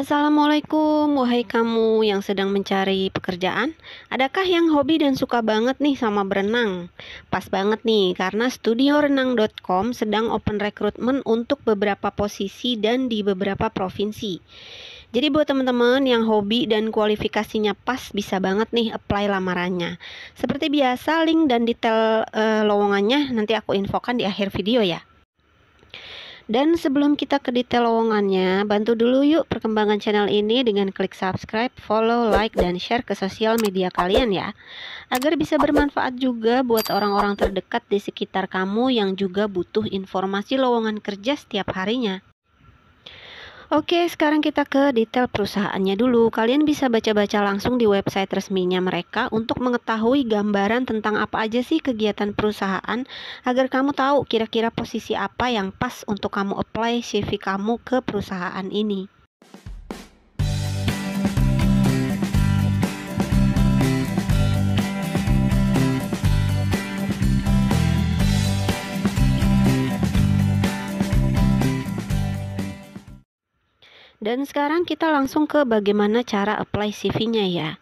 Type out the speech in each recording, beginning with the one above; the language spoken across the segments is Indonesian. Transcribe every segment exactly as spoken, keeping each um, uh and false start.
Assalamualaikum, wahai kamu yang sedang mencari pekerjaan. Adakah yang hobi dan suka banget nih sama berenang? Pas banget nih, karena studio renang dot com sedang open rekrutmen untuk beberapa posisi dan di beberapa provinsi. Jadi buat teman-teman yang hobi dan kualifikasinya pas, bisa banget nih apply lamarannya. Seperti biasa, link dan detail e, lowongannya nanti aku infokan di akhir video ya. Dan sebelum kita ke detail lowongannya, bantu dulu yuk perkembangan channel ini dengan klik subscribe, follow, like, dan share ke sosial media kalian ya. Agar bisa bermanfaat juga buat orang-orang terdekat di sekitar kamu yang juga butuh informasi lowongan kerja setiap harinya. Oke, sekarang kita ke detail perusahaannya dulu. Kalian bisa baca-baca langsung di website resminya mereka untuk mengetahui gambaran tentang apa aja sih kegiatan perusahaan, agar kamu tahu kira-kira posisi apa yang pas untuk kamu apply C V kamu ke perusahaan ini. Dan sekarang kita langsung ke bagaimana cara apply C V-nya ya.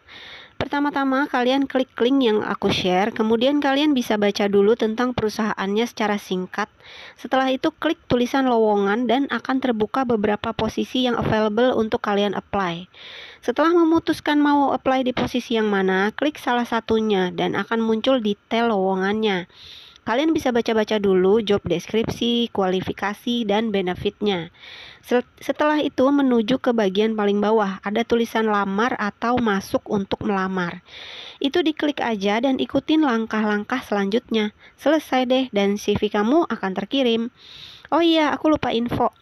Pertama-tama kalian klik link yang aku share, kemudian kalian bisa baca dulu tentang perusahaannya secara singkat. Setelah itu klik tulisan lowongan dan akan terbuka beberapa posisi yang available untuk kalian apply. Setelah memutuskan mau apply di posisi yang mana, klik salah satunya dan akan muncul detail lowongannya. Kalian bisa baca-baca dulu job deskripsi, kualifikasi, dan benefitnya. Setelah itu menuju ke bagian paling bawah, ada tulisan lamar atau masuk untuk melamar. Itu diklik aja dan ikutin langkah-langkah selanjutnya. Selesai deh dan C V kamu akan terkirim. Oh iya, aku lupa info.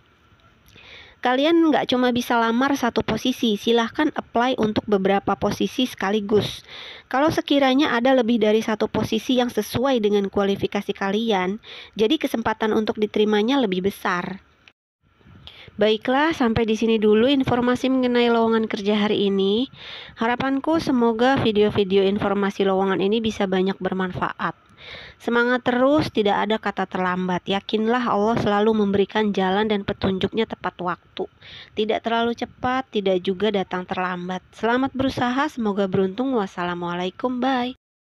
Kalian nggak cuma bisa lamar satu posisi, silahkan apply untuk beberapa posisi sekaligus. Kalau sekiranya ada lebih dari satu posisi yang sesuai dengan kualifikasi kalian, jadi kesempatan untuk diterimanya lebih besar. Baiklah, sampai di sini dulu informasi mengenai lowongan kerja hari ini. Harapanku semoga video-video informasi lowongan ini bisa banyak bermanfaat. Semangat terus, tidak ada kata terlambat. Yakinlah Allah selalu memberikan jalan dan petunjuknya tepat waktu. Tidak terlalu cepat, tidak juga datang terlambat. Selamat berusaha, semoga beruntung. Wassalamualaikum, bye.